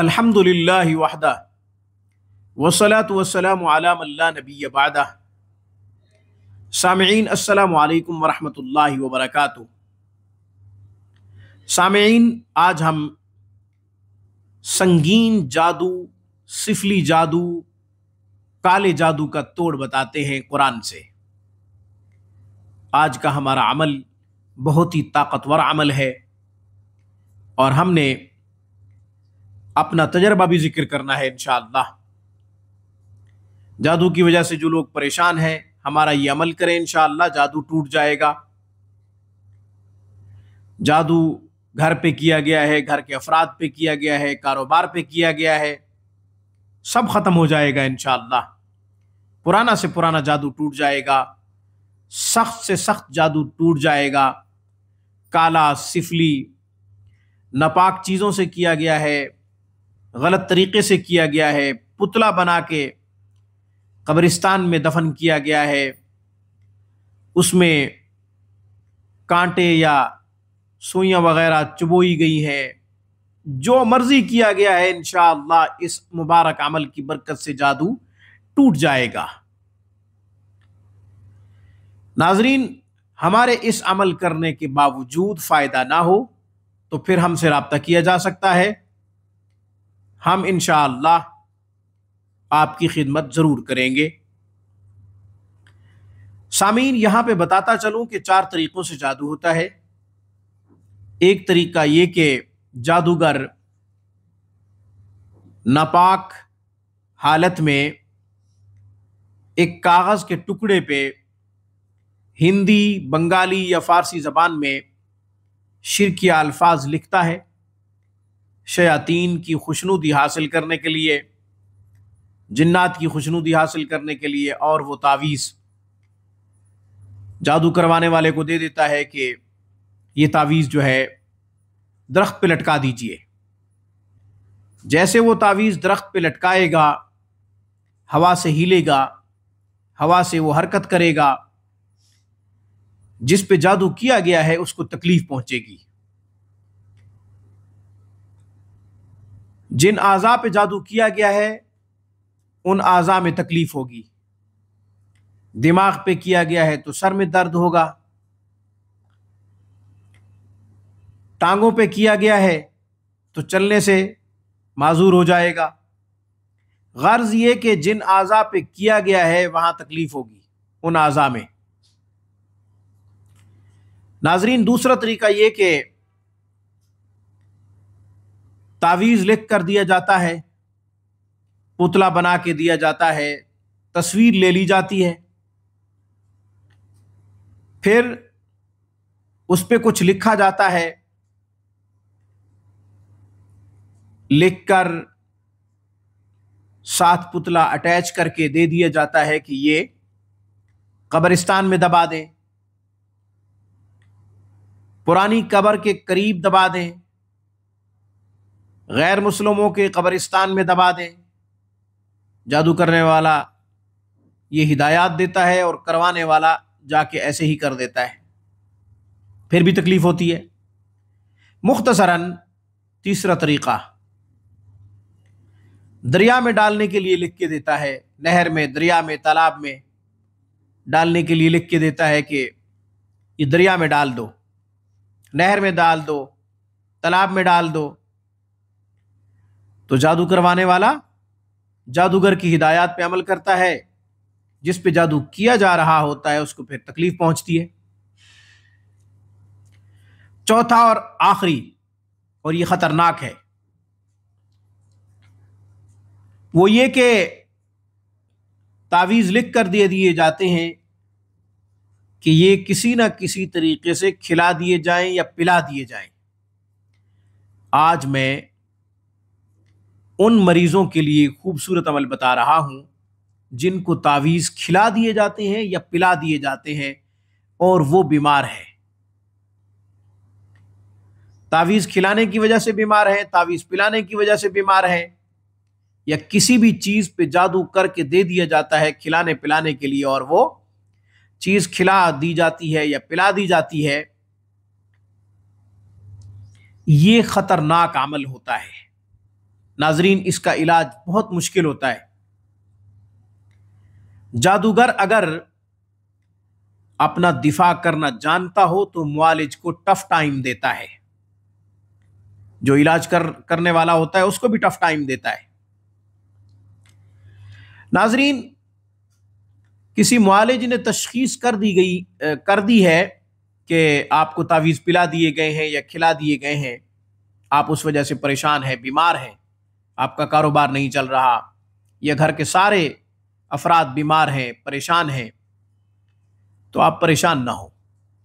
अल्हम्दुलिल्लाहि वहदा वस्सलातु वस्सलामु अला मन ला नबिय्य बअदा। सामईन अस्सलामु अलैकुम वरहमतुल्लाहि वबरकातुहू। सामईन, आज हम संगीन जादू, सिफली जादू, काले जादू का तोड़ बताते हैं कुरान से। आज का हमारा अमल बहुत ही ताकतवर अमल है और हमने अपना तजर्बा भी जिक्र करना है इंशाअल्लाह। जादू की वजह से जो लोग परेशान हैं, हमारा ये अमल करें इंशाअल्लाह, जादू टूट जाएगा। जादू घर पे किया गया है, घर के अफराद पे किया गया है, कारोबार पे किया गया है, सब खत्म हो जाएगा इंशाअल्लाह। पुराना से पुराना जादू टूट जाएगा, सख्त से सख्त जादू टूट जाएगा। काला, सिफली, नापाक चीज़ों से किया गया है, गलत तरीके से किया गया है, पुतला बना के कब्रिस्तान में दफन किया गया है, उसमें कांटे या सुइयाँ वगैरह चुबोई गई हैं, जो मर्जी किया गया है इंशाअल्लाह इस मुबारक अमल की बरकत से जादू टूट जाएगा। नाजरीन, हमारे इस अमल करने के बावजूद फ़ायदा ना हो तो फिर हमसे रब्ता किया जा सकता है, हम इंशाअल्लाह आपकी खिदमत ज़रूर करेंगे। सामीन, यहाँ पे बताता चलूँ कि चार तरीक़ों से जादू होता है। एक तरीका ये कि जादूगर नापाक हालत में एक कागज़ के टुकड़े पे हिंदी, बंगाली या फ़ारसी ज़बान में शिरकिया अल्फाज लिखता है, शयातीन की खुशनुदी हासिल करने के लिए, जिन्नात की खुशनुदी हासिल करने के लिए, और वो तावीज़ जादू करवाने वाले को दे देता है कि ये तावीज़ जो है दरख्त पे लटका दीजिए। जैसे वो तावीज़ दरख्त पे लटकाएगा, हवा से हिलेगा, हवा से वो हरकत करेगा, जिस पे जादू किया गया है उसको तकलीफ पहुंचेगी। जिन आज़ा पे जादू किया गया है उन आज़ा में तकलीफ होगी। दिमाग पे किया गया है तो सर में दर्द होगा, टांगों पे किया गया है तो चलने से माजूर हो जाएगा। गर्ज ये कि जिन आज़ा पे किया गया है वहां तकलीफ होगी, उन आज़ा में। नाजरीन, दूसरा तरीका ये कि तावीज़ लिख कर दिया जाता है, पुतला बना के दिया जाता है, तस्वीर ले ली जाती है, फिर उस पर कुछ लिखा जाता है, लिखकर साथ पुतला अटैच करके दे दिया जाता है कि ये कब्रिस्तान में दबा दें, पुरानी कब्र के करीब दबा दें, गैर मुस्लिमों के कब्रिस्तान में दबा दें। जादू करने वाला ये हिदायत देता है और करवाने वाला जाके ऐसे ही कर देता है, फिर भी तकलीफ होती है। मुख्तसरन तीसरा तरीक़ा दरिया में डालने के लिए लिख के देता है, नहर में, दरिया में, तालाब में डालने के लिए लिख के देता है कि ये दरिया में डाल दो, नहर में डाल दो, तालाब में डाल दो। तो जादू करवाने वाला जादूगर की हिदायत पे अमल करता है, जिस पे जादू किया जा रहा होता है उसको फिर तकलीफ पहुंचती है। चौथा और आखिरी, और ये खतरनाक है, वो ये कि तावीज़ लिख कर दे दिए जाते हैं कि ये किसी ना किसी तरीके से खिला दिए जाएं या पिला दिए जाएं। आज मैं उन मरीज़ों के लिए खूबसूरत अमल बता रहा हूं जिनको तावीज़ खिला दिए जाते हैं या पिला दिए जाते हैं और वो बीमार है। तावीज़ खिलाने की वजह से बीमार है, तावीज़ पिलाने की वजह से बीमार है, या किसी भी चीज़ पे जादू करके दे दिया जाता है खिलाने पिलाने के लिए और वो चीज़ खिला दी जाती है या पिला दी जाती है। ये खतरनाक अमल होता है। नाजरीन, इसका इलाज बहुत मुश्किल होता है। जादूगर अगर अपना दिफा करना जानता हो तो मुआलिज को टफ टाइम देता है, जो इलाज करने वाला होता है उसको भी टफ टाइम देता है। नाजरीन, किसी मुआलिज ने तशखीस कर दी है कि आपको तावीज़ पिला दिए गए हैं या खिला दिए गए हैं, आप उस वजह से परेशान हैं, बीमार हैं, आपका कारोबार नहीं चल रहा या घर के सारे अफराद बीमार हैं, परेशान हैं, तो आप परेशान ना हो।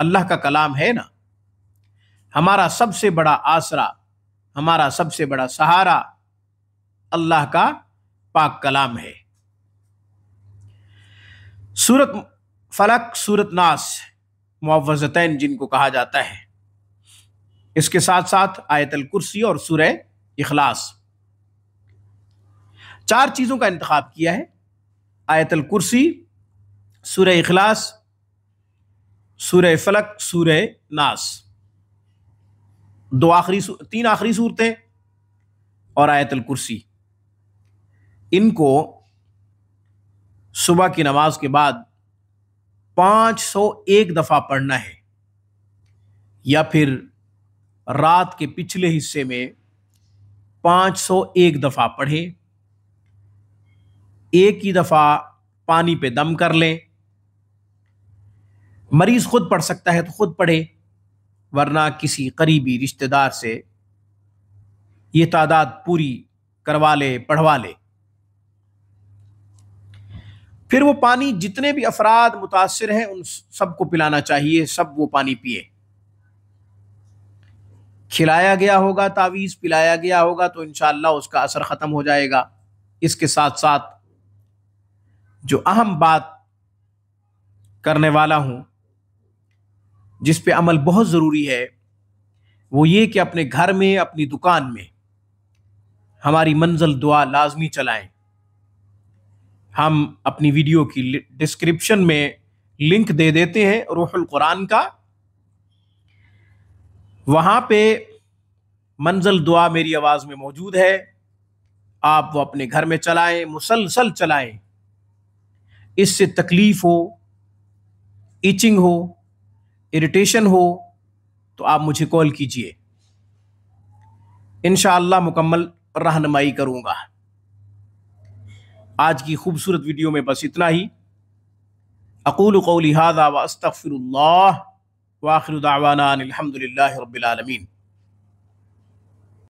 अल्लाह का कलाम है ना, हमारा सबसे बड़ा आसरा, हमारा सबसे बड़ा सहारा अल्लाह का पाक कलाम है। सूरत फलक, सूरत नास, मौज़तैन जिनको कहा जाता है, इसके साथ साथ आयत अल कुर्सी और सूरह इखलास, चार चीज़ों का इंतखाब किया है। आयत अल कुर्सी, सूरह इखलास, सूरह फलक, सूरह नास, तीन आखिरी सूरतें और आयत अल कुर्सी। इनको सुबह की नमाज के बाद 501 दफ़ा पढ़ना है, या फिर रात के पिछले हिस्से में 501 दफ़ा पढ़ें। एक ही दफ़ा पानी पे दम कर लें, मरीज़ खुद पढ़ सकता है तो खुद पढ़े, वरना किसी करीबी रिश्तेदार से ये तादाद पूरी करवा ले, पढ़वा ले। फिर वो पानी जितने भी अफराद मुतासिर हैं उन सबको पिलाना चाहिए, सब वो पानी पिए। खिलाया गया होगा, तावीज़ पिलाया गया होगा तो इंशाअल्लाह उसका असर ख़त्म हो जाएगा। इसके साथ साथ जो अहम बात करने वाला हूँ, जिस पे अमल बहुत ज़रूरी है, वो ये कि अपने घर में, अपनी दुकान में हमारी मंजिल दुआ लाजमी चलाएं। हम अपनी वीडियो की डिस्क्रिप्शन में लिंक दे देते हैं रूहुल कुरान का, वहाँ पे मंजिल दुआ मेरी आवाज़ में मौजूद है, आप वो अपने घर में चलाएं, मुसलसल चलाएं। इससे तकलीफ़ हो, इचिंग हो, इरिटेशन हो तो आप मुझे कॉल कीजिए, इंशाअल्लाह मुकम्मल रहनुमाई करूँगा। आज की खूबसूरत वीडियो में बस इतना ही। अक़ूलु क़ौली हाज़ा व अस्तग़फ़िरुल्लाह व आख़िरु दअवाना अनिल हम्दुलिल्लाहि रब्बिल आलमीन।